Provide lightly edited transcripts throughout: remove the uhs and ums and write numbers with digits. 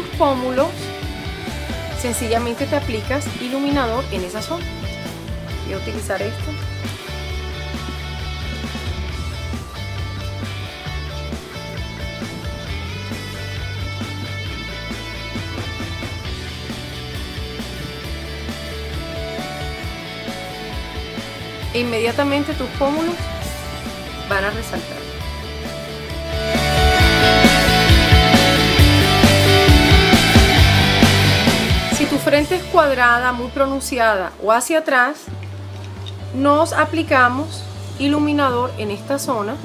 tus pómulos, sencillamente te aplicas iluminador en esa zona. Voy a utilizar esto. E inmediatamente tus pómulos van a resaltar. Si tu frente es cuadrada, muy pronunciada o hacia atrás, nos aplicamos iluminador en esta zona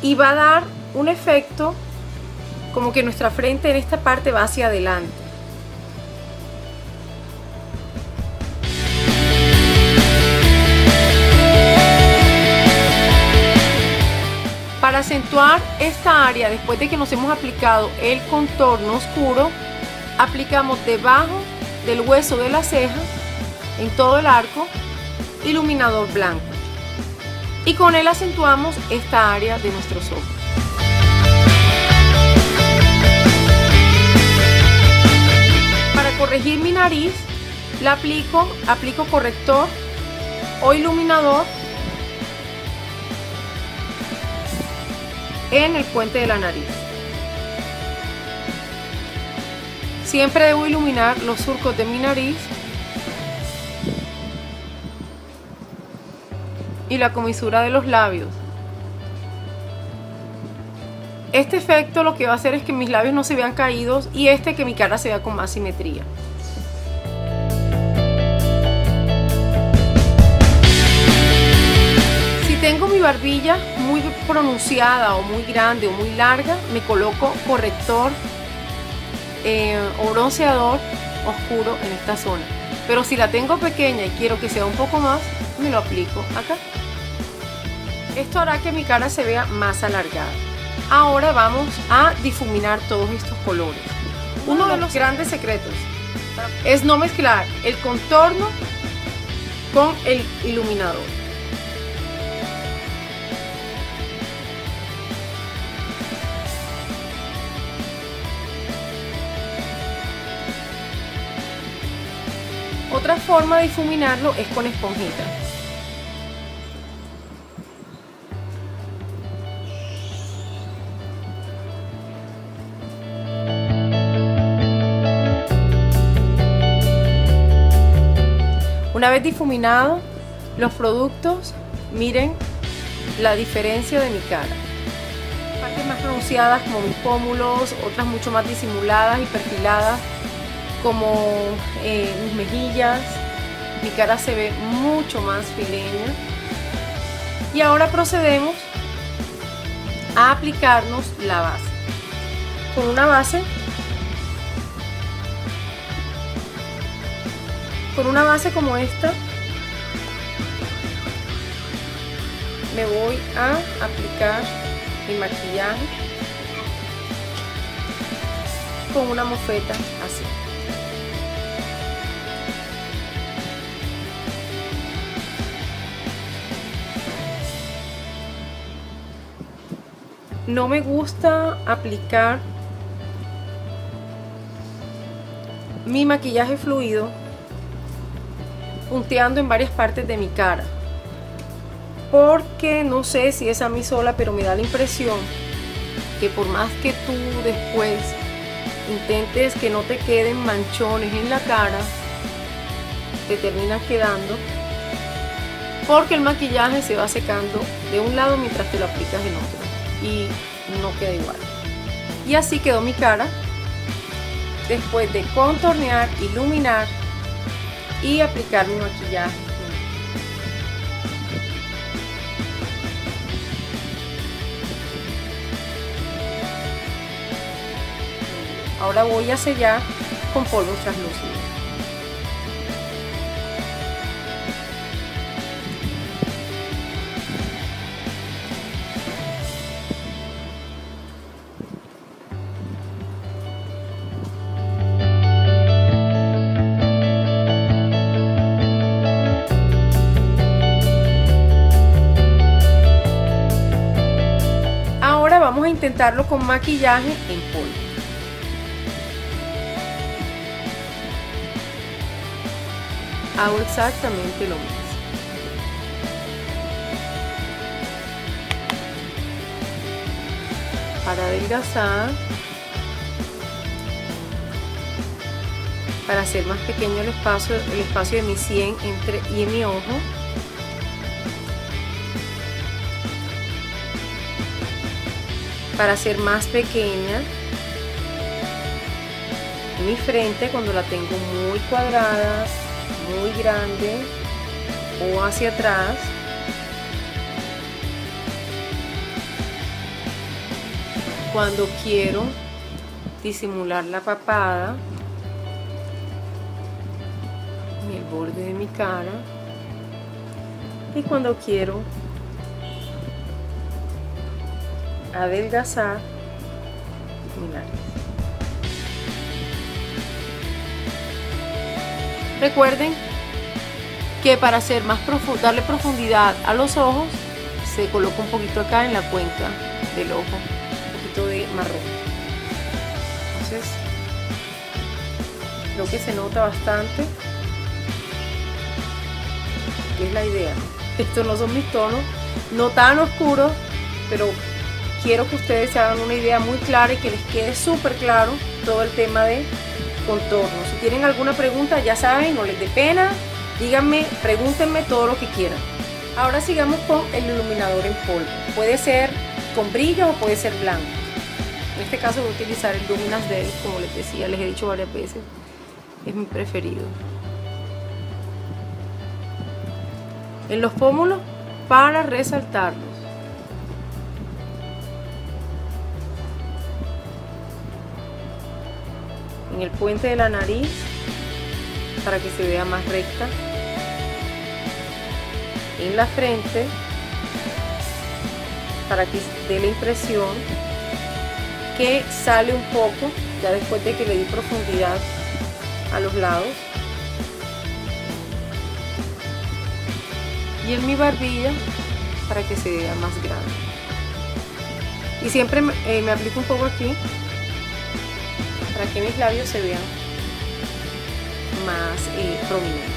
y va a dar un efecto como que nuestra frente en esta parte va hacia adelante. Para acentuar esta área, después de que nos hemos aplicado el contorno oscuro, aplicamos debajo del hueso de la ceja, en todo el arco, iluminador blanco. Y con él acentuamos esta área de nuestros ojos. Para corregir mi nariz, la aplico corrector o iluminador en el puente de la nariz. Siempre debo iluminar los surcos de mi nariz y la comisura de los labios. Este efecto lo que va a hacer es que mis labios no se vean caídos y que mi cara se vea con más simetría. Tengo mi barbilla muy pronunciada o muy grande o muy larga, me coloco corrector o bronceador oscuro en esta zona. Pero si la tengo pequeña y quiero que sea un poco más, me lo aplico acá. Esto hará que mi cara se vea más alargada. Ahora vamos a difuminar todos estos colores. Uno de los grandes secretos es no mezclar el contorno con el iluminador. Otra forma de difuminarlo es con esponjita. Una vez difuminados los productos, miren la diferencia de mi cara. Partes más pronunciadas como mis pómulos, otras mucho más disimuladas y perfiladas, como mis mejillas. Mi cara se ve mucho más fileña. Y ahora procedemos a aplicarnos la base. Con una base como esta, me voy a aplicar mi maquillaje con una mofeta así. No me gusta aplicar mi maquillaje fluido punteando en varias partes de mi cara, porque no sé si es a mí sola, pero me da la impresión que por más que tú después intentes que no te queden manchones en la cara, te terminan quedando, porque el maquillaje se va secando de un lado mientras te lo aplicas del otro y no queda igual. Y así quedó mi cara después de contornear, iluminar y aplicar mi maquillaje. Ahora voy a sellar con polvo translúcido. Intentarlo con maquillaje en polvo. hago exactamente lo mismo. Para adelgazar, para hacer más pequeño el espacio de mi sien y mi ojo. Para hacer más pequeña mi frente cuando la tengo muy cuadrada, muy grande o hacia atrás. Cuando quiero disimular la papada en el borde de mi cara y cuando quiero adelgazar mi nariz. Recuerden que para hacer más darle profundidad a los ojos se coloca un poquito acá en la cuenca del ojo, un poquito de marrón. Entonces creo que se nota bastante, que es la idea. Estos no son mis tonos, no tan oscuros, pero quiero que ustedes se hagan una idea muy clara y que les quede súper claro todo el tema de contorno. Si tienen alguna pregunta, ya saben, no les dé pena, díganme, pregúntenme todo lo que quieran. Ahora sigamos con el iluminador en polvo. Puede ser con brillo o puede ser blanco. En este caso voy a utilizar el Luminous Day, como les decía, les he dicho varias veces, es mi preferido. En los pómulos para resaltarlo. En el puente de la nariz para que se vea más recta, en la frente para que dé la impresión que sale un poco ya después de que le di profundidad a los lados, y en mi barbilla para que se vea más grande. Y siempre me aplico un poco aquí para que mis labios se vean más prominentes.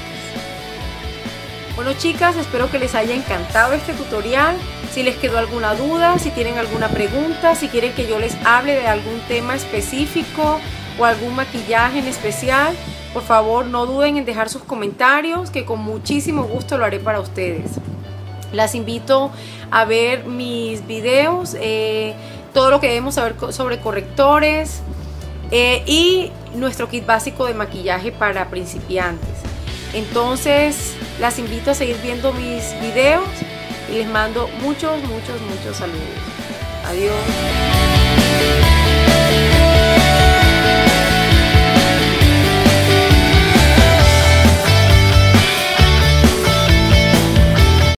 Bueno, chicas, espero que les haya encantado este tutorial. Si les quedó alguna duda, si tienen alguna pregunta, si quieren que yo les hable de algún tema específico o algún maquillaje en especial, por favor no duden en dejar sus comentarios, que con muchísimo gusto lo haré para ustedes. Las invito a ver mis videos, todo lo que debemos saber sobre correctores, y nuestro kit básico de maquillaje para principiantes. Entonces las invito a seguir viendo mis videos y les mando muchos saludos. Adiós.